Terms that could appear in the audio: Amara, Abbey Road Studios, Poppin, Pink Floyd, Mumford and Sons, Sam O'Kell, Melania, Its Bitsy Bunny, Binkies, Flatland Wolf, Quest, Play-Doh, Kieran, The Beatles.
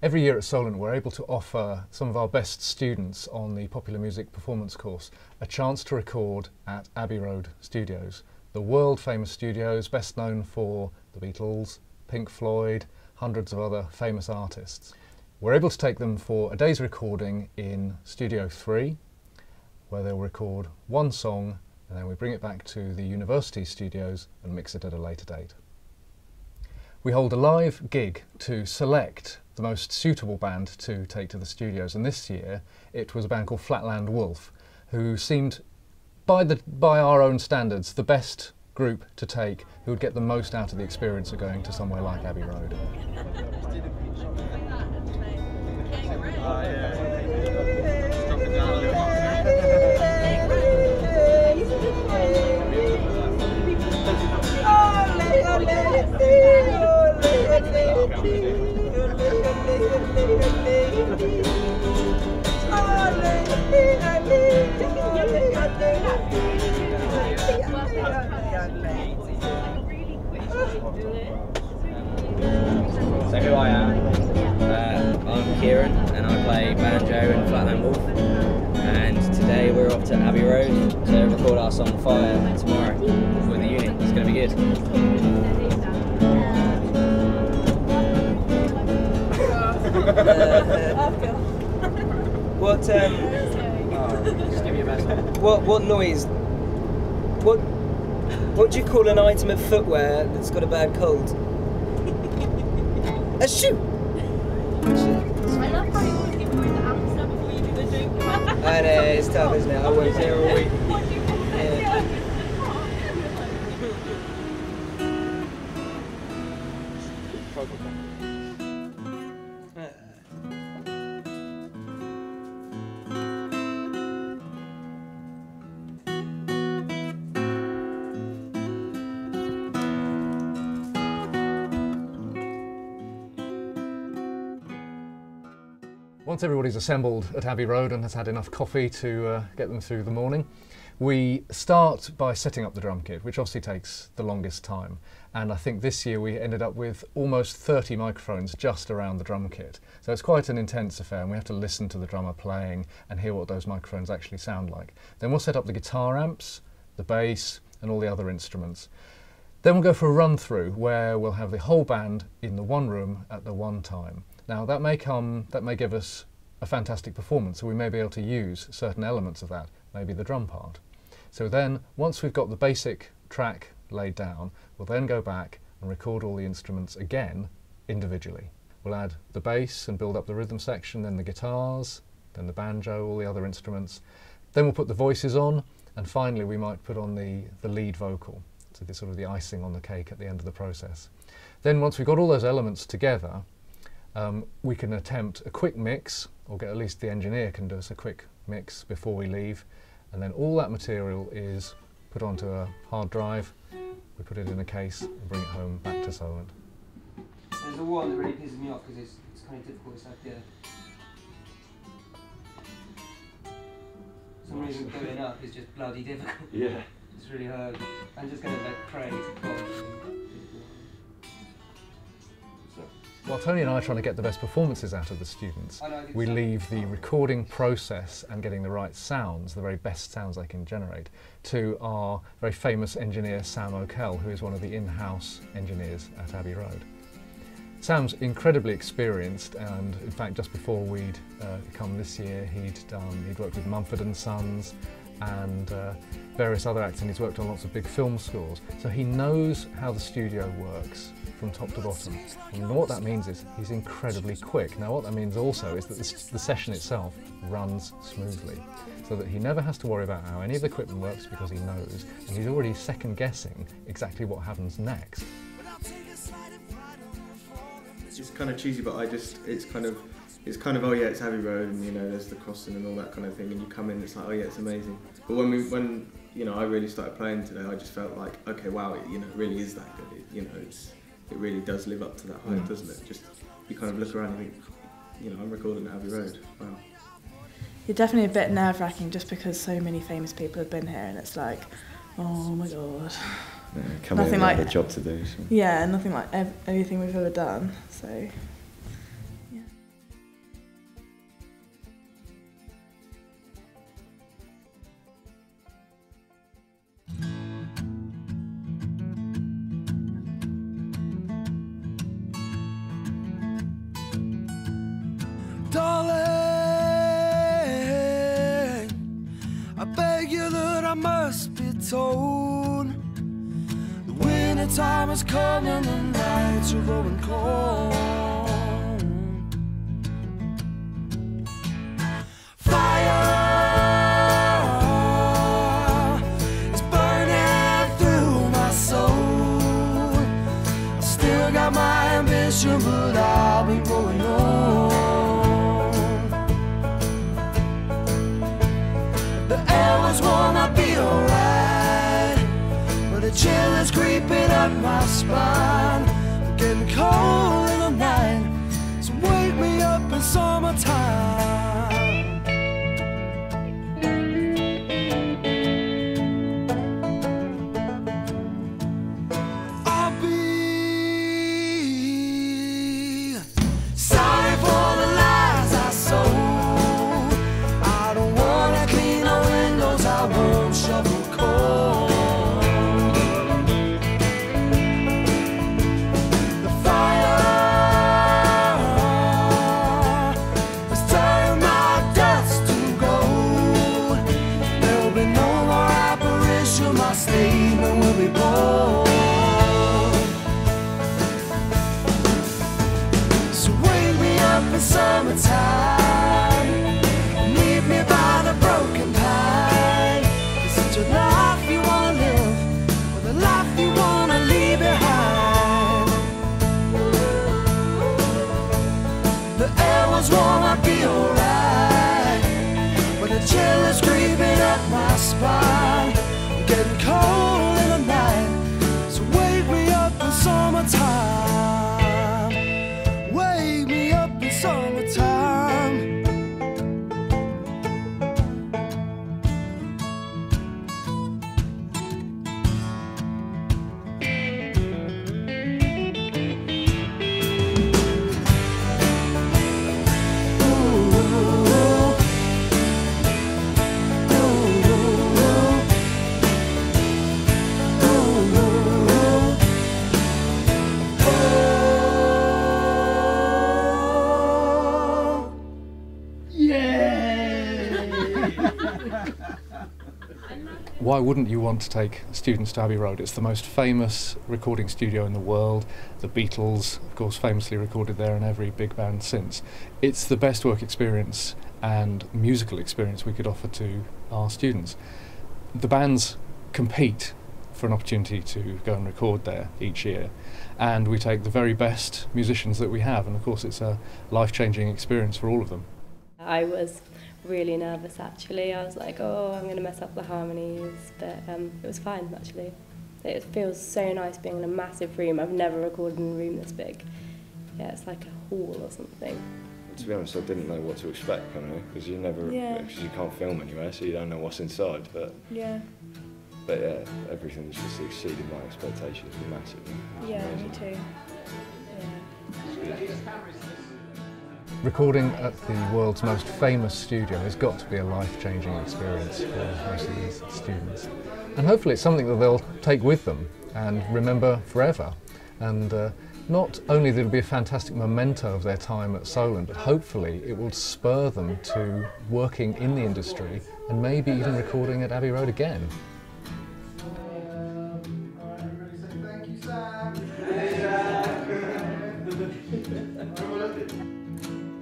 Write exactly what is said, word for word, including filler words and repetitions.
Every year at Solent we're able to offer some of our best students on the Popular Music Performance course a chance to record at Abbey Road Studios, the world famous studios best known for The Beatles, Pink Floyd, hundreds of other famous artists. We're able to take them for a day's recording in Studio three, where they'll record one song and then we bring it back to the university studios and mix it at a later date. We hold a live gig to select the most suitable band to take to the studios, and this year it was a band called Flatland Wolf, who seemed, by, the, by our own standards, the best group to take who would get the most out of the experience of going to somewhere like Abbey Road. Uh, yeah. So who I am, uh, I'm Kieran and I play banjo in Flatland Wolf, and today we're off to Abbey Road to record our song Fire tomorrow with the unit. It's going to be good. What, um, oh, just give me a best. What, what noise, what, what do you call an item of footwear that's got a bad cold? A shoe! I love how you always give away the answer before you do the joke. I know, it's tough, isn't it? I won't hear all week. What do you call it? Yeah. Once everybody's assembled at Abbey Road and has had enough coffee to uh, get them through the morning, we start by setting up the drum kit, which obviously takes the longest time. And I think this year we ended up with almost thirty microphones just around the drum kit. So it's quite an intense affair, and we have to listen to the drummer playing and hear what those microphones actually sound like. Then we'll set up the guitar amps, the bass, and all the other instruments. Then we'll go for a run through where we'll have the whole band in the one room at the one time. Now that may come, that may give us a fantastic performance, so we may be able to use certain elements of that, maybe the drum part. So then, once we've got the basic track laid down, we'll then go back and record all the instruments again, individually. We'll add the bass and build up the rhythm section, then the guitars, then the banjo, all the other instruments. Then we'll put the voices on, and finally we might put on the, the lead vocal. So this is sort of the icing on the cake at the end of the process. Then once we've got all those elements together, Um, we can attempt a quick mix, or get at least the engineer can do us a quick mix before we leave, and then all that material is put onto a hard drive, we put it in a case and bring it home back to Solent. There's a one that really pisses me off because it's, it's kind of difficult, it's like the... some reason going up is just bloody difficult. Yeah. It's really hard. I'm just going to let Craig go. While Tony and I are trying to get the best performances out of the students, we leave the recording process and getting the right sounds, the very best sounds they can generate, to our very famous engineer Sam O'Kell, who is one of the in-house engineers at Abbey Road. Sam's incredibly experienced, and in fact just before we'd uh, come this year he'd, done, he'd worked with Mumford and Sons and uh, various other acts, and he's worked on lots of big film scores, so he knows how the studio works from top to bottom. And what that means is he's incredibly quick. Now what that means also is that the, the session itself runs smoothly, so that he never has to worry about how any of the equipment works because he knows, and he's already second guessing exactly what happens next. It's kind of cheesy, but I just, it's kind of, it's kind of, oh yeah, it's Abbey Road, and you know, there's the crossing and all that kind of thing, and you come in, it's like, oh yeah, it's amazing. But when we, when, you know, I really started playing today, I just felt like, okay, wow, it, you know, it really is that good, it, you know, it's, it really does live up to that hype, mm. doesn't it? Just, you kind of look around and think, you know, I'm recording at Abbey Road, wow. You're definitely a bit nerve-wracking just because so many famous people have been here, and it's like, oh my God. Yeah, come nothing in, like, have a job to do. So. Yeah, nothing like ev anything we've ever done, so. Darling, I beg you that I must be told. The winter time is coming and the nights are growing cold. Fire is burning through my soul. I still got my ambition, but I'll be growing old. Wanna be alright, but a chill is creeping up my spine. I'm getting cold in the night, so wake me up in summertime. Why wouldn't you want to take students to Abbey Road? It's the most famous recording studio in the world. The Beatles, of course, famously recorded there, and every big band since. It's the best work experience and musical experience we could offer to our students. The bands compete for an opportunity to go and record there each year, and we take the very best musicians that we have, and of course it's a life-changing experience for all of them. I was really nervous actually. I was like, oh, I'm going to mess up the harmonies, but um, it was fine actually. It feels so nice being in a massive room. I've never recorded in a room this big. Yeah, it's like a hall or something. To be honest, I didn't know what to expect, kind of, because you never, yeah. Cause you can't film anywhere, so you don't know what's inside. But yeah, but yeah, everything's just exceeded my expectations massively. Yeah, amazing. Me too. Yeah. Recording at the world's most famous studio has got to be a life-changing experience for most of these students. And hopefully it's something that they'll take with them and remember forever. And uh, not only that it'll be a fantastic memento of their time at Solent, but hopefully it will spur them to working in the industry and maybe even recording at Abbey Road again. Thank you, Sam.